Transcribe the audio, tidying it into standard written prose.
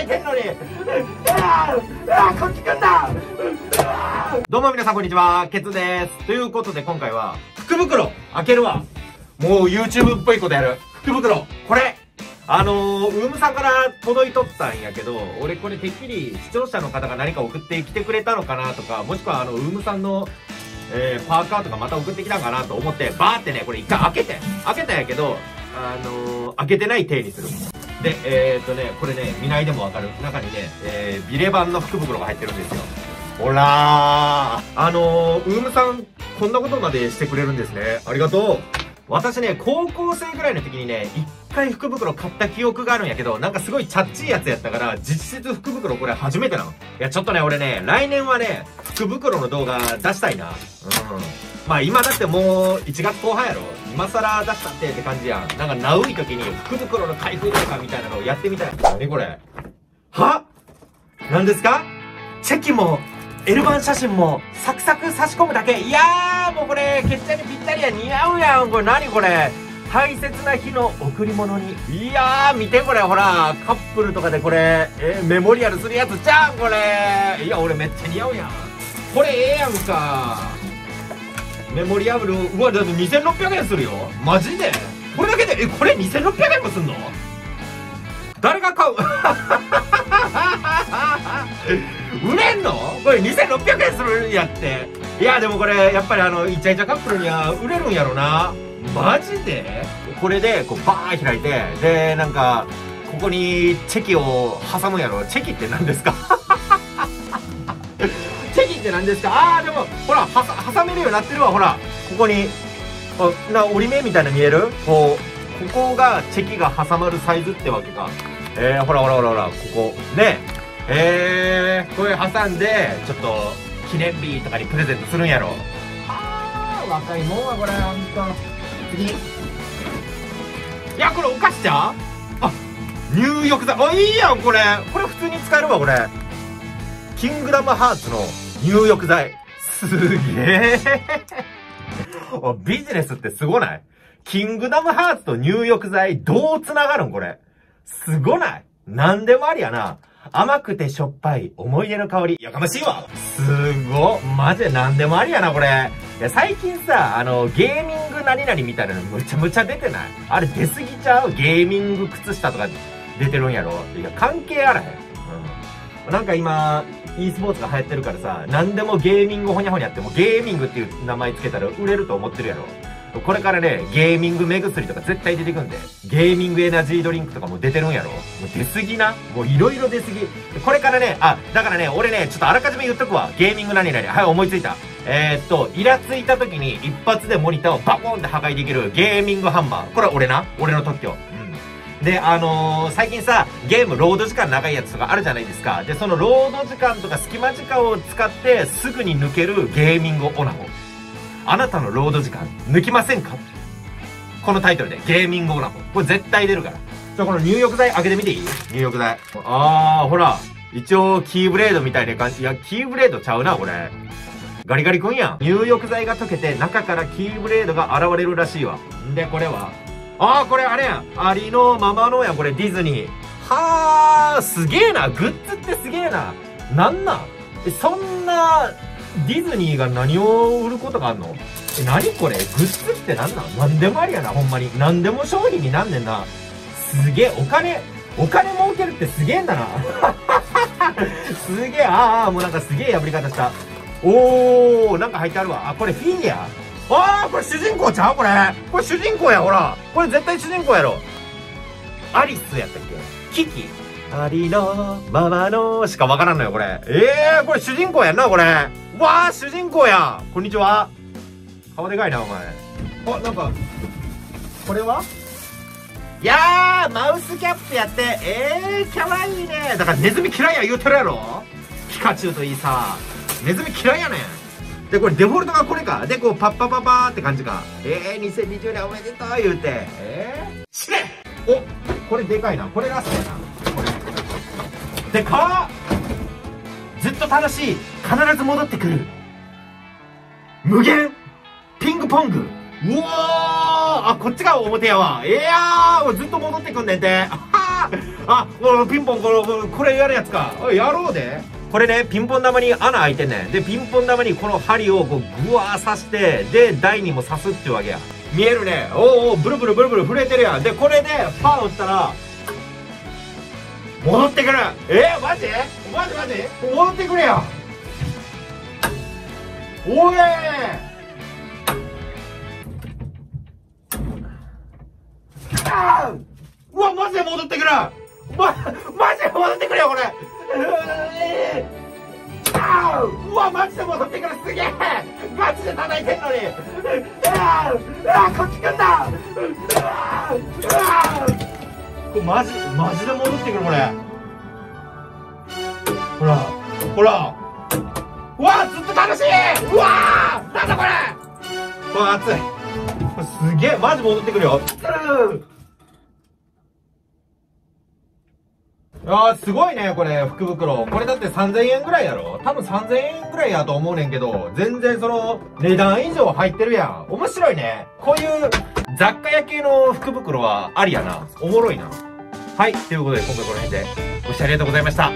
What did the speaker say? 働いてんのに。こっち来んな。どうも皆さんこんにちは、ケツです。ということで今回は、福袋開けるわ。もう YouTube っぽいことやる。福袋これウームさんから届いとったんやけど、俺これてっきり視聴者の方が何か送ってきてくれたのかなとか、もしくはウームさんの、パーカーとかまた送ってきたんかなと思って、バーってね、これ一回開けたんやけど、開けてない体にする。で、これね、見ないでもわかる。中にね、ビレ版の福袋が入ってるんですよ。ほらー。ウームさん、こんなことまでしてくれるんですね。ありがとう。私ね、高校生ぐらいの時にね、一回福袋買った記憶があるんやけど、なんかすごいチャッチいやつやったから、実質福袋これ初めてなの。いや、ちょっとね、俺ね、来年はね、福袋の動画出したいな。うん。まあ今だってもう1月後半やろ。今更出したって感じやん。なんかナウい時に福袋の開封とかみたいなのをやってみたい。何これ。は？何ですか？チェキも、L 版写真も、サクサク差し込むだけ。いやー、もうこれ、ケッチャにぴったりや。似合うやん。これ何これ。大切な日の贈り物に。いやー、見てこれ、ほら。カップルとかでこれ、メモリアルするやつじゃん、これ。いや、俺めっちゃ似合うやん。これええやんか。メモリアル、うわ、だって2600円するよ。マジでこれだけで、これ2600円もすんの？誰が買う？売れんの？これ2600円するんやって。いや、でもこれ、やっぱりイチャイチャカップルには売れるんやろな。マジで？これで、こう、バーン開いて、で、なんか、ここにチェキを挟むんやろ。チェキって何ですか？チェキって何ですか？あー、でも、ほら、挟めるようになってるわ、ほら。ここに、折り目みたいなの見える？こう、ここが、チェキが挟まるサイズってわけか。ほらほらほらほら、ここ。ね。これ挟んで、ちょっと、記念日とかにプレゼントするんやろ。あー、若いもんはこれ、ほんと。次。いや、これお菓子じゃん？あ、入浴剤。あ、いいやん、これ。これ普通に使えるわ、これ。キングダムハーツの入浴剤。すげー。ビジネスってすごない？キングダムハーツと入浴剤、どう繋がるんこれ。すごない？なんでもありやな。甘くてしょっぱい思い出の香り。やかましいわ。すごっ。マジで何でもありやな、これ。いや、最近さ、ゲーミング何々みたいなのむちゃむちゃ出てない？あれ出すぎちゃう？ゲーミング靴下とか出てるんやろ。いや、関係あらへん。うん。なんか今、e スポーツが流行ってるからさ、何でもゲーミングほにゃほにゃって、もうゲーミングっていう名前つけたら売れると思ってるやろ。これからね、ゲーミング目薬とか絶対出てくんで。ゲーミングエナジードリンクとかも出てるんやろ。もう出すぎな。もういろいろ出すぎ。これからね、あ、だからね、俺ね、ちょっとあらかじめ言っとくわ。ゲーミング何々。はい、思いついた。イラついた時に一発でモニターをバコーンって破壊できるゲーミングハンマー。これ俺な。俺の特許。うん。で、最近さ、ゲームロード時間長いやつとかあるじゃないですか。で、そのロード時間とか隙間時間を使ってすぐに抜けるゲーミングオナホ。あなたのロード時間抜きませんか？このタイトルでゲーミングオナホ。これ絶対出るから。じゃあこの入浴剤開けてみていい？入浴剤。あー、ほら。一応キーブレードみたいな感じ。いや、キーブレードちゃうな、これ。ガリガリくんやん。入浴剤が溶けて中からキーブレードが現れるらしいわ。んで、これは。あー、これあれやん。ありのままのやん、これディズニー。はー、すげえな。グッズってすげえな。なんなん？そんな、ディズニーが何を売ることがあんの？何これ？グッズって何なん？何でもありやな、ほんまに。何でも商品になんねんな。すげえ、お金儲けるってすげえんだな。すげえ、ああ、もうなんかすげえ破り方した。おー、なんか入ってあるわ。あ、これフィギュア。あー、これ主人公ちゃう？これ主人公や、ほら。これ絶対主人公やろ。アリスやったっけ？キキ。ありのままのしかわからんのよ、これ。これ主人公やんな、これ。わあ、主人公や。こんにちは。顔でかいな、お前。あ、なんか、これはいやー、マウスキャップやって。かわいいね。だからネズミ嫌いや言うてるやろ。ピカチュウといいさ。ネズミ嫌いやねん。で、これデフォルトがこれか。で、こう、パッパパパーって感じか。2020年おめでとう言うて。死ね！お、これでかいな。これラストやな。これ。でかっ！ずっと楽しい。必ず戻ってくる。無限ピングポング。うおー、あ、こっちが表やわ。いやー、ずっと戻ってくんねんて。ああ、ピンポンこれやるやつか。やろうで。これね、ピンポン玉に穴開いてんねん。で、ピンポン玉にこの針をこう、ぐわー刺して、で、台にも刺すっていうわけや。見えるね。おお、ブルブルブルブル震えてるやん。で、これで、パー打ったら、戻ってくる。マジマジマジ戻ってくれや。おえーうわ、マジで戻ってくる。マジで戻ってくるよ、これ。うわ、マジで戻ってくる。すげえ、マジで叩いてんのに。こっち来んだ。これマジで戻ってくる、これ。ほらほら、うわ、ずっと楽しい。うわ、なんだこれ。うわ、熱い。これすげえ、マジ戻ってくるよ。あー、すごいね、これ、福袋。これだって3000円ぐらいやろ？多分3000円ぐらいやと思うねんけど、全然その、値段以上入ってるやん。面白いね。こういう、雑貨屋系の福袋はありやな。おもろいな。はい、ということで今回この辺で、おしゃれでございました。